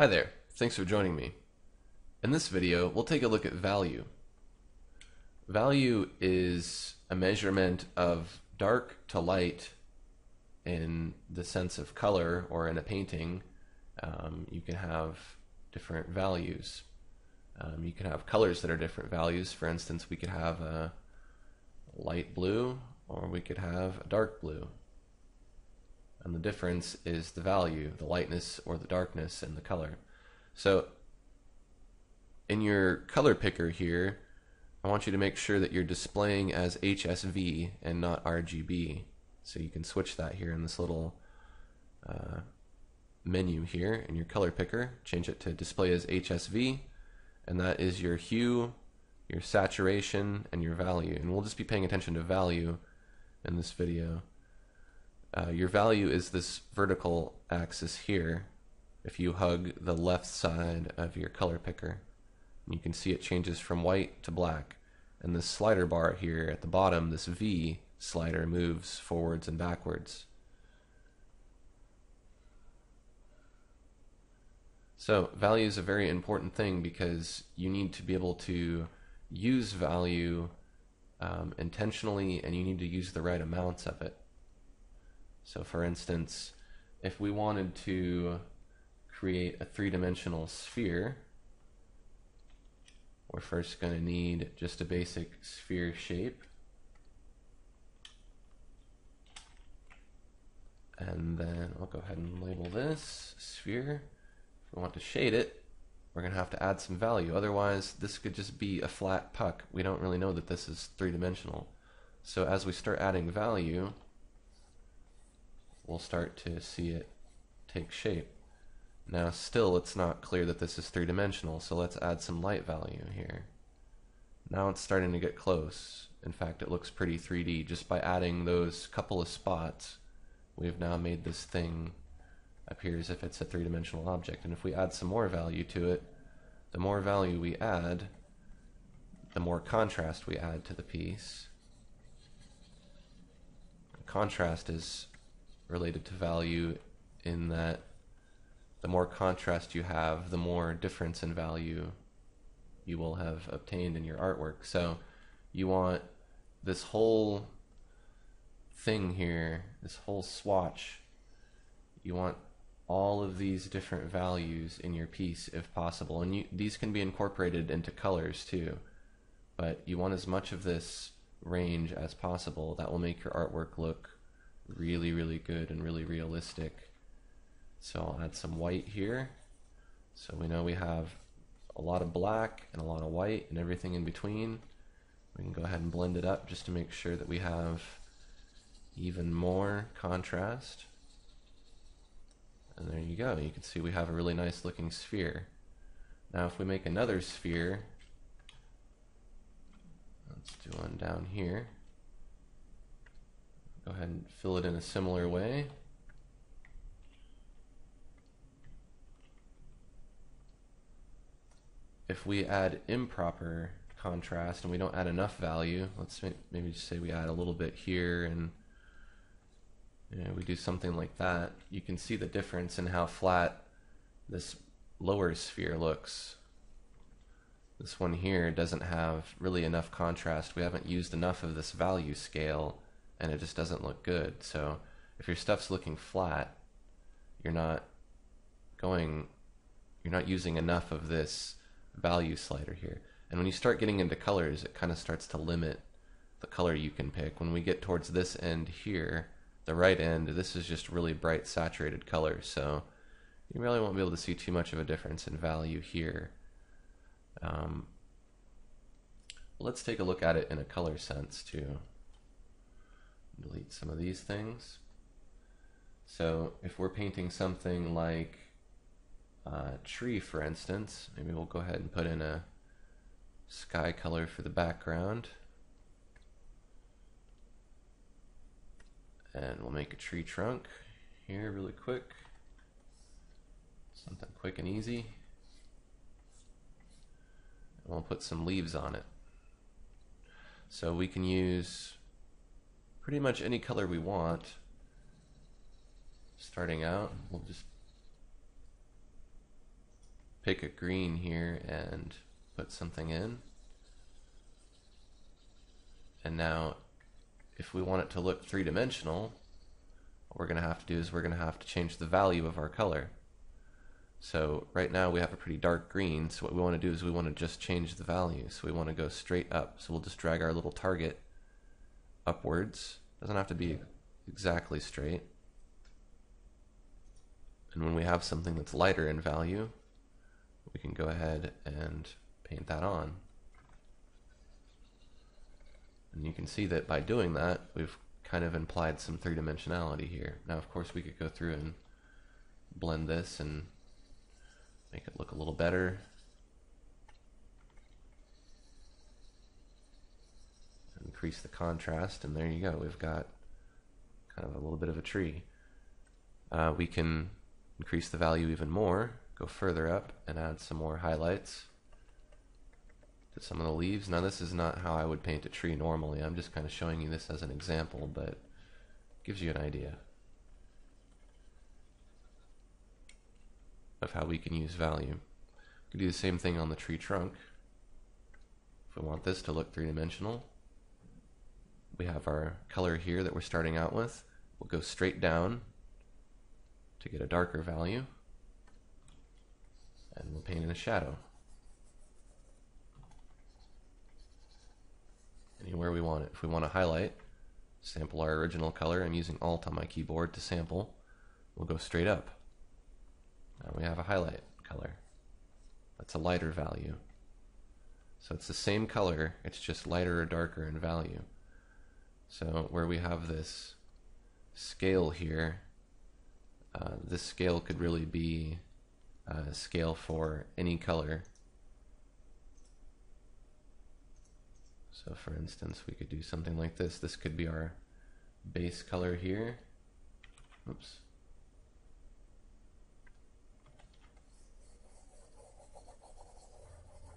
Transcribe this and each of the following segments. Hi there, thanks for joining me. In this video, we'll take a look at value. Value is a measurement of dark to light in the sense of color or in a painting. You can have different values. You can have colors that are different values. For instance, we could have a light blue or we could have a dark blue. And the difference is the value, the lightness or the darkness and the color. So in your color picker here, I want you to make sure that you're displaying as HSV and not RGB. So you can switch that here in this little menu here in your color picker. Change it to display as HSV, and that is your hue, your saturation, and your value. And we'll just be paying attention to value in this video. Your value is this vertical axis here if you hug the left side of your color picker. And you can see it changes from white to black, and this slider bar here at the bottom, this V slider, moves forwards and backwards. So value is a very important thing because you need to be able to use value intentionally, and you need to use the right amounts of it. So for instance, if we wanted to create a three-dimensional sphere, we're first going to need just a basic sphere shape, and then I'll go ahead and label this sphere. If we want to shade it, we're going to have to add some value, otherwise this could just be a flat puck. We don't really know that this is three-dimensional. So as we start adding value, we'll start to see it take shape. Now still it's not clear that this is three-dimensional, so let's add some light value here. Now it's starting to get close. In fact, it looks pretty 3D. Just by adding those couple of spots, we've now made this thing appear as if it's a three-dimensional object. And if we add some more value to it, the more value we add, the more contrast we add to the piece. Contrast is related to value in that the more contrast you have, the more difference in value you will have obtained in your artwork. So you want this whole thing here, this whole swatch, you want all of these different values in your piece if possible, and these can be incorporated into colors too, but you want as much of this range as possible. That will make your artwork look really, really good and really realistic. So I'll add some white here. So we know we have a lot of black and a lot of white and everything in between. We can go ahead and blend it up just to make sure that we have even more contrast. And there you go. You can see we have a really nice looking sphere. Now if we make another sphere, let's do one down here. Go ahead and fill it in a similar way. If we add improper contrast and we don't add enough value, let's maybe just say we add a little bit here and we do something like that, you can see the difference in how flat this lower sphere looks. This one here doesn't have really enough contrast. We haven't used enough of this value scale, and it just doesn't look good. So if your stuff's looking flat, you're not using enough of this value slider here. And when you start getting into colors, it kind of starts to limit the color you can pick. When we get towards this end here, the right end, this is just really bright saturated color, so you really won't be able to see too much of a difference in value here. Let's take a look at it in a color sense too. Delete some of these things. So if we're painting something like a tree, for instance, maybe we'll go ahead and put in a sky color for the background, and we'll make a tree trunk here really quick, something quick and easy, and we'll put some leaves on it. So we can use pretty much any color we want. Starting out, we'll just pick a green here and put something in. And now if we want it to look three-dimensional, what we're going to have to do is we're going to have to change the value of our color. So right now we have a pretty dark green, so what we want to do is we want to just change the value. So we want to go straight up, so we'll just drag our little target upwards. Doesn't have to be exactly straight. And when we have something that's lighter in value, we can go ahead and paint that on. And you can see that by doing that, we've kind of implied some three-dimensionality here. Now, of course, we could go through and blend this and make it look a little better. Increase the contrast, and there you go. We've got kind of a little bit of a tree. We can increase the value even more, go further up, and add some more highlights to some of the leaves. Now, this is not how I would paint a tree normally. I'm just kind of showing you this as an example, but it gives you an idea of how we can use value. We can do the same thing on the tree trunk. If we want this to look three-dimensional, we have our color here that we're starting out with. We'll go straight down to get a darker value, and we'll paint in a shadow anywhere we want it. If we want to highlight, sample our original color. I'm using Alt on my keyboard to sample. We'll go straight up. Now we have a highlight color. That's a lighter value. So it's the same color, it's just lighter or darker in value. So where we have this scale here, this scale could really be a scale for any color. So for instance, we could do something like this. This could be our base color here. Oops.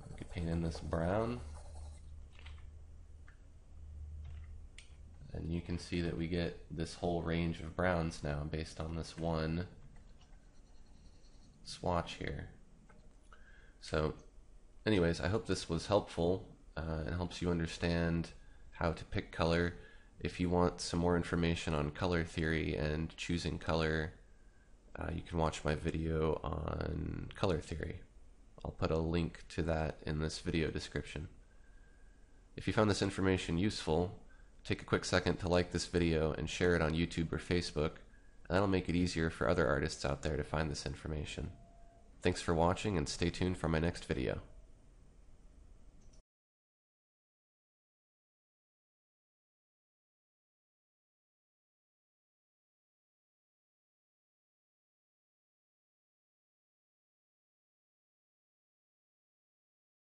We could paint in this brown. And you can see that we get this whole range of browns now based on this one swatch here. So anyways, I hope this was helpful. It helps you understand how to pick color. If you want some more information on color theory and choosing color, you can watch my video on color theory. I'll put a link to that in this video description. If you found this information useful, take a quick second to like this video and share it on YouTube or Facebook, and that'll make it easier for other artists out there to find this information. Thanks for watching, and stay tuned for my next video.